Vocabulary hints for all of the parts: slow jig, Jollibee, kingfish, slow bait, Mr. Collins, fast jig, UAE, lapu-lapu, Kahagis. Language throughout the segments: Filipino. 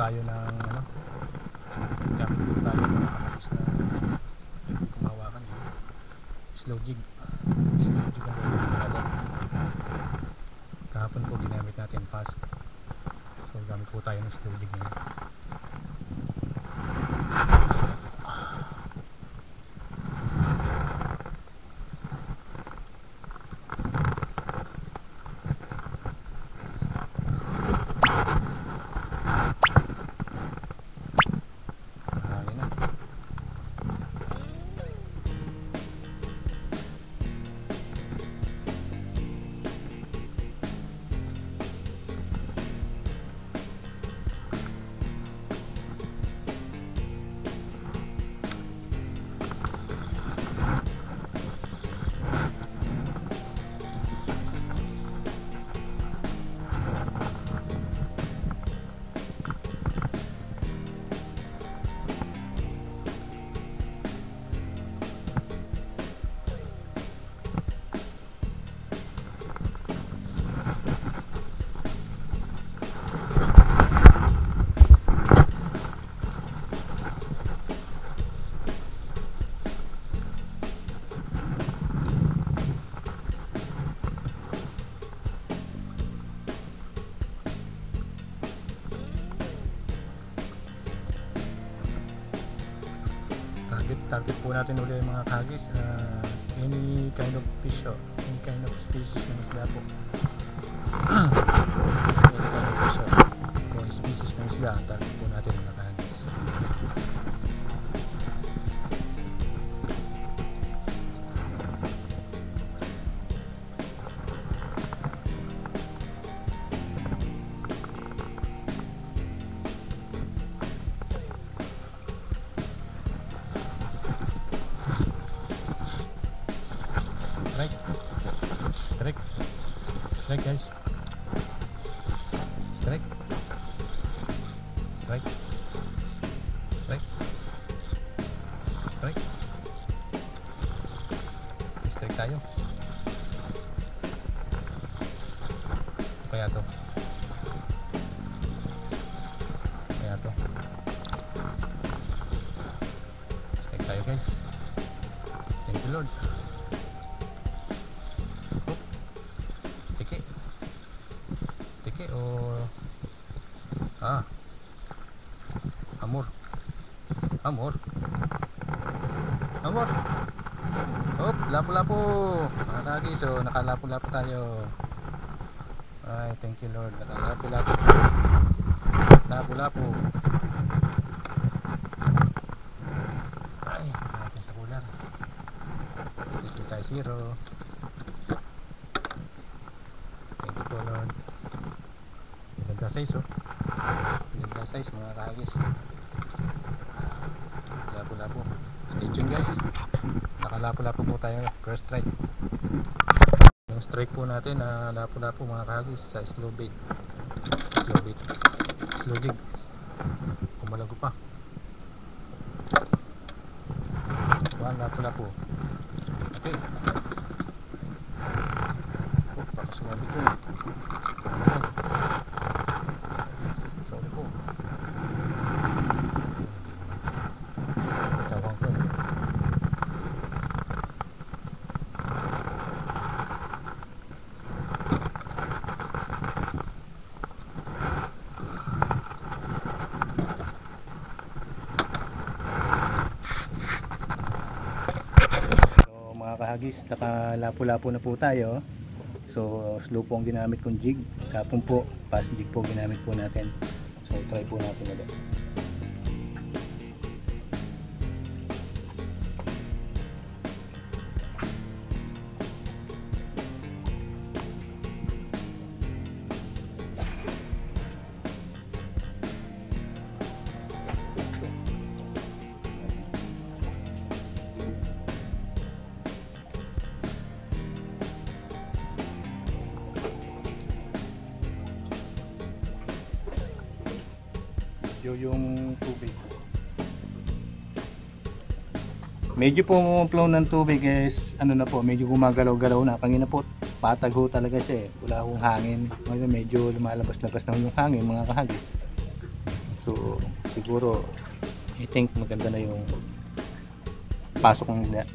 tayo ng ano, gamit po tayo ng kahagis na pwede kong hawakan yun, slow jig. Slow jig ang pwede kong hawakan. Kahapon po ginamit natin fast, so gamit po tayo ng slow jig ngayon. Target po natin ulit yung mga kahagis, any kind of fish, any kind of species na isda po. Any kind of fish, kung species na isda, target po natin yung mga kahagis. Strike guys, strike, strike, strike, strike, strike tayo. Kaya to, kaya to, strike tayo guys. Thank you Lord. Amor, amor, amor. Hop, lapu-lapu mga kahagis, so nakalapu-lapu tayo. Ay, thank you Lord, nakalapu-lapu, lapu-lapu. Ay, natin sa kulang. Dito tayo zero. Thank you po Lord. Ganda size, oh. Ganda size mga kahagis. Lapu-lapu. Stay tuned guys. Nakalapu-lapu po tayo. First strike. Yung strike po natin na lapu-lapu mga kahagis sa slow bait. Slow bait. Slow jig. Kumalago pa. One lapu-lapu. Okay. Oh, baka sumabit po. Kahagis, nakalapu-lapu na po tayo, so slow po ang ginamit kong jig. Kapon po, fast jig po ginamit po natin, so try po natin ulit. Yung tubig, medyo po flow ng tubig guys, ano na po, medyo gumagalaw-galaw na, kanina po patag ho talaga siya, wala akong hangin, medyo lumalabas-labas na yung hangin mga kahagis. So, siguro, I think maganda na yung pasok ng isda.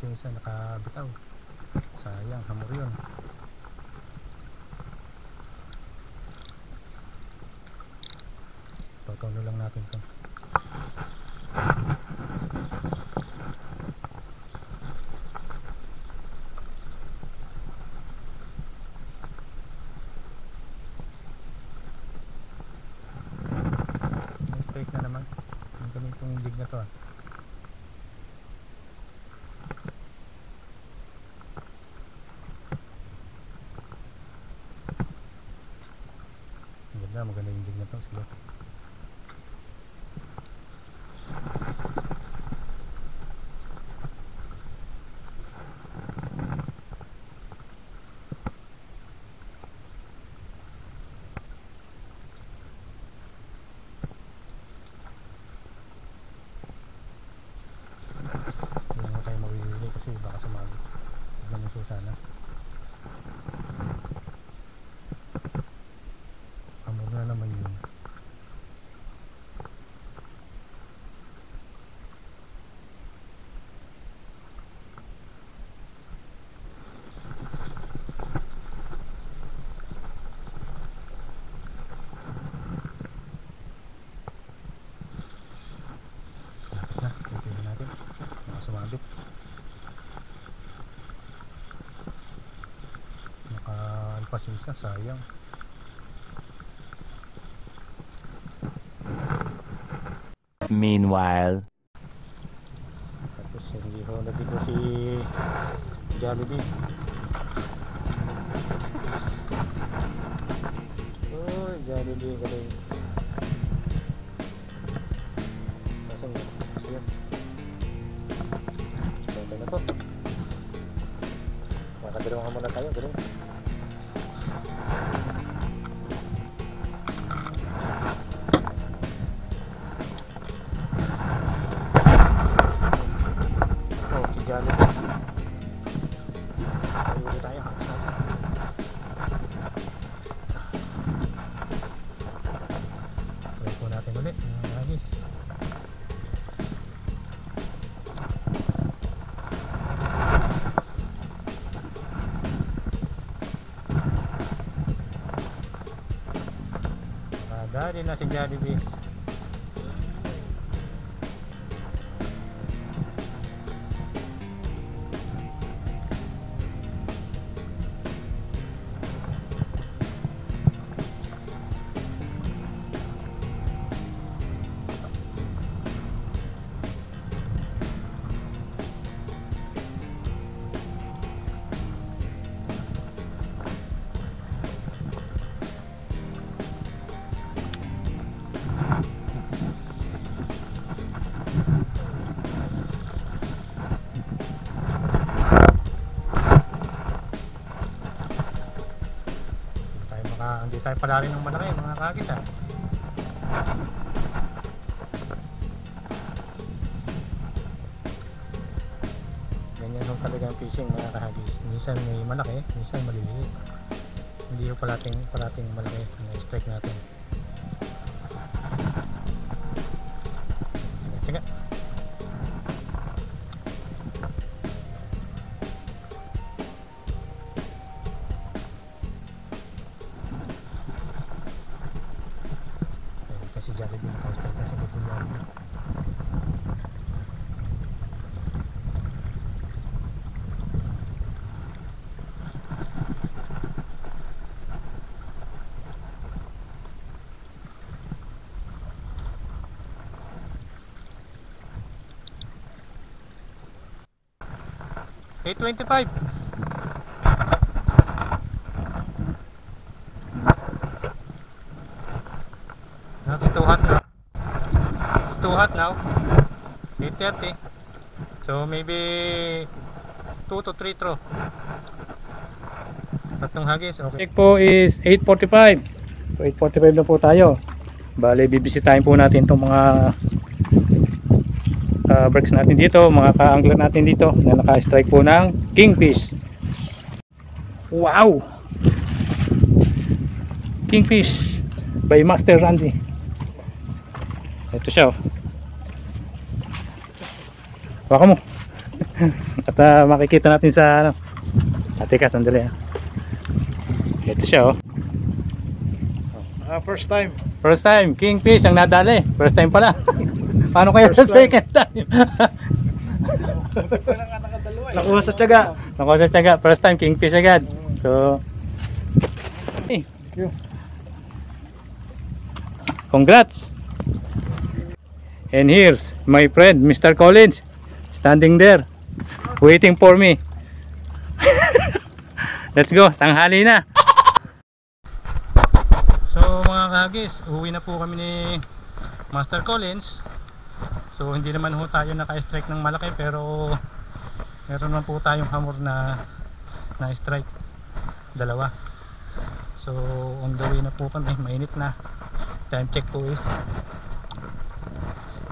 Yung isa nakabitaw, sayang, hamor yun. Pagkauno lang natin ito. Mistake na naman yung ganitong jig na to. Maganda yung jig na ito sila. Hindi mo tayo mawili kasi baka sumabot. Huwag na nasusana. Pasensya, sayang. Meanwhile, tapos hindi ko na dito si Jollibee. Oh, Jollibee galing. Pasang siya. Pwede na po. Makakadalawa muna tayo, galing. Dari nasi jadi bi. Nah, di saya padarin yang bener ya, mga Kahagis ya. Ganyan yung talagang fishing, mga Kahagis. Minsan may malaki, minsan maliliit. Hindi yung parating malaki na strike natin. Eight 25. That's too hot now. It's too hot now. 8:30. So maybe 2 to 3 throw. Tatlong hagis. Okay. Check po is 8:45. So 8:45 na po tayo. Bale, bibisitahin po natin itong mga breaks natin dito, mga ka-angler natin dito na naka-strike po ng kingfish. Wow, kingfish by Master Randy. Ito siya, baka mo. At makikita natin sa ano. Teka, sandali. Ito siya, first time kingfish ang nadali. First time pala. Paano kaya sa second time? Nakuha sa tiyaga. First time kingfish agad. So congrats. And here's my friend Mr. Collins standing there waiting for me. Let's go, tanghali na. So mga Kahagis, uwi na po kami ni Master Collins. So hindi naman ho tayo naka-strike ng malaki, pero meron naman po tayong hammer na strike dalawa. So on the way na po kami, mainit na. Time check po is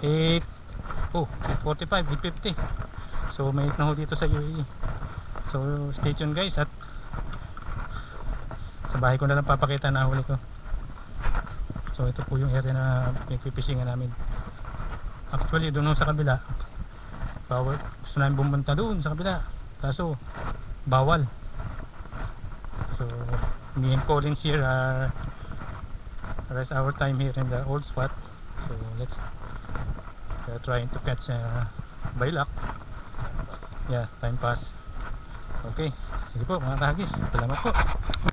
8:45, 8:50. So mainit na ho dito sa UAE. So stay tuned guys, at sa bahay ko na lang papakita na huli ko. So ito po yung area na nagpipishingan namin. Actually doon sa kabila bawal, gusto namin bumunta doon sa kabila, kaso bawal. So me and Collins here are rest our time here in the old spot. So let's trying to catch by luck. Yeah, time pass. Okay, sige po mga Kahagis, salamat po.